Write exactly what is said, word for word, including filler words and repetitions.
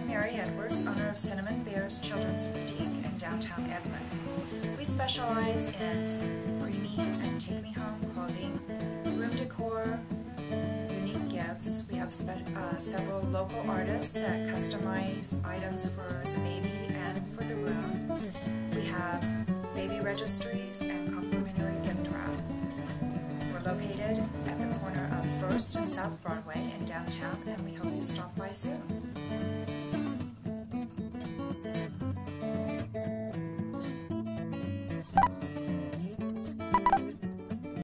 I'm Mary Edwards, owner of Cinnamon Bears Children's Boutique in downtown Edmond. We specialize in bring me and take me home clothing, room decor, unique gifts. We have uh, several local artists that customize items for the baby and for the room. We have baby registries and complimentary gift wrap. We're located at the corner of First and South Broadway in downtown, and we hope you stop by soon.